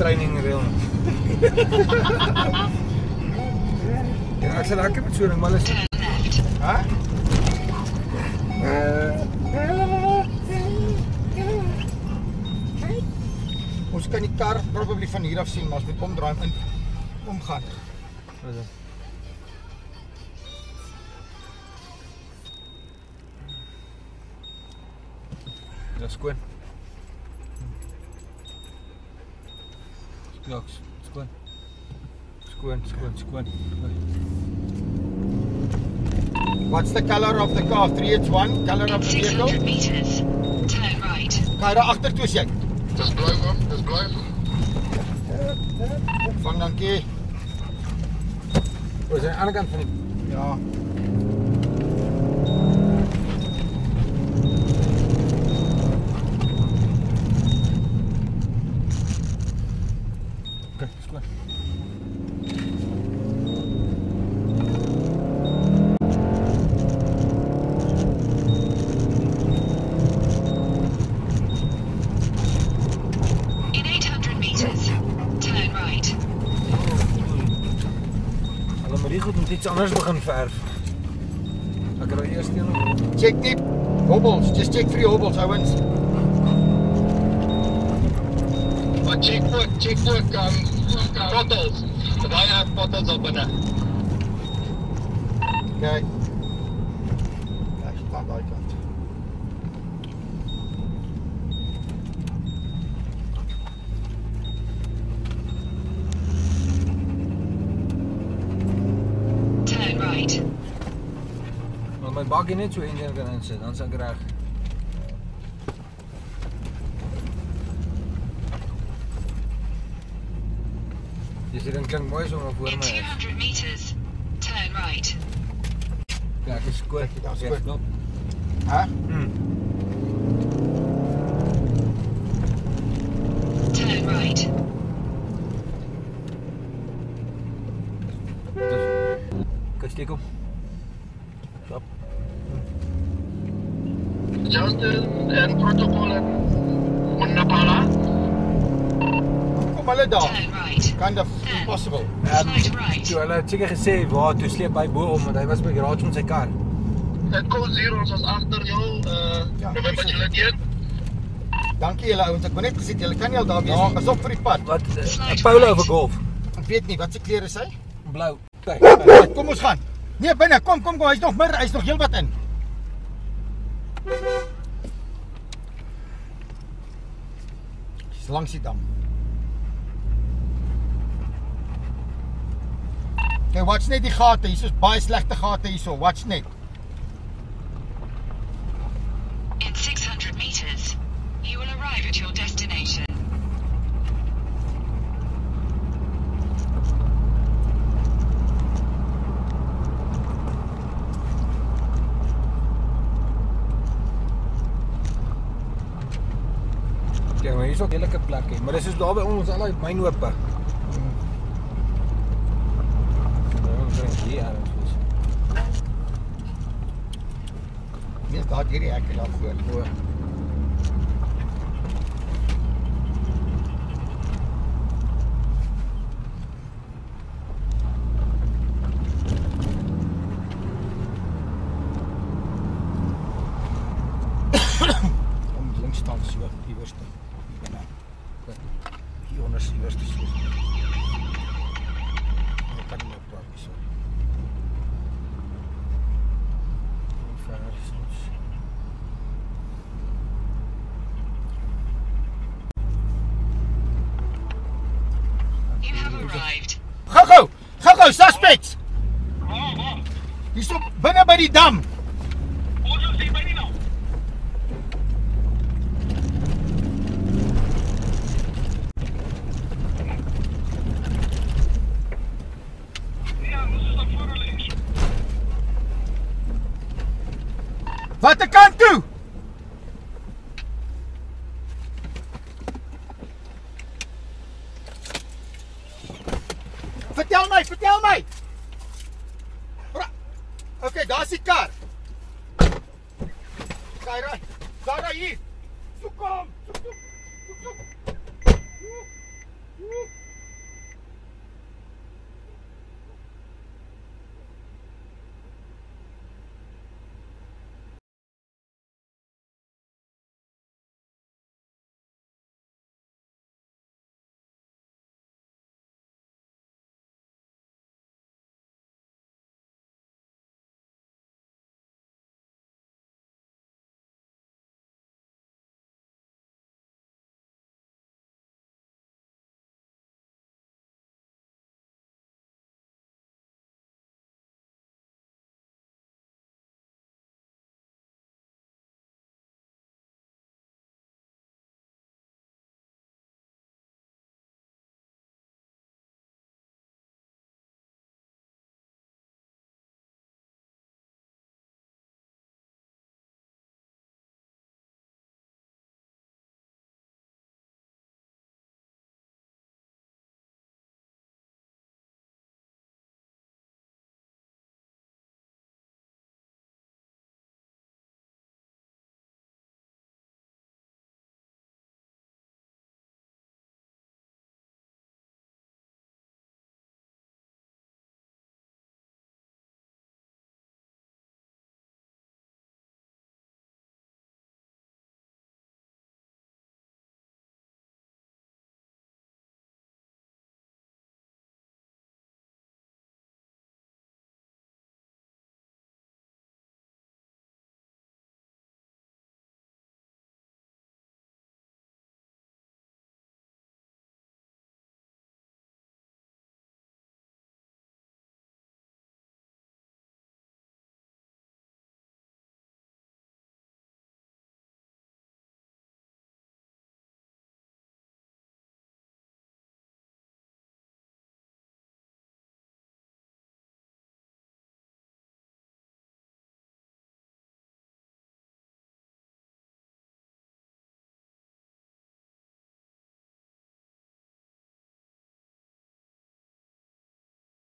training reël. Ja, ek sal lekker met so 'n ding, maar is hè? Ons kan die kar probably van hier af sien, maar ons moet omdraai en omgaan. Wat is dit? Dis skoon. Skoon. What's the color of the car? 381 color of the vehicle. 600 meters. Turn right. Ga daar agter toe sien. Dis blou hoor, dis blou. Vang dankie. Oor die ander kant van die ja. Iets anders begin verf. Ek raai eers teen hom. Check die hobbels, just check vir die hobbels, ouens. Maar check ook bottles. Daai het bottles op binne. Okay. Ek staan daai kant. My bakkie net so eentjie kan insit, dan sal ek reg. Dis hier 'n klink mooi so maar voor my. 200 meters. Turn right. Ja, ek is skoon, ek daar's skoon. Hæ? Turn right. Kyk steek op. Stop. Justin en protocol en Monapala. Kom hulle daar. Kind of impossible. Toe hulle het seker gesê waar toe sleep hy bo om want hy was by garage met sy kar. Dit kos hier ons was agter jou November julle dit. Dankie julle ouens. Ek wou net gesê julle kan nie al daar wees. Pas op vir die pad. Wat Polo of golf? Ek weet nie wat se kleur is hy? Blou. Kom ons gaan. Nee, binne, kom, hy's nog heel wat in. Dis langs die dam. Okay, watch net die gate, hier is baie slegte gate hierso, watch net. In 600 meters, you will arrive at your destination. Ja, maar hier is ook 'n heelike plek hè, maar dis is daar by ons al uit mynhope. Ons drink hier aan ons. Hier daar hierdie hekke daar voor. Go, suspects! Hier so binne by die dam. Ons is by die dam. Ja, ons is op voor links. Watter kant toe? Vertel my! Ok, daar is die kar. Daar hier. Soek om! Soek!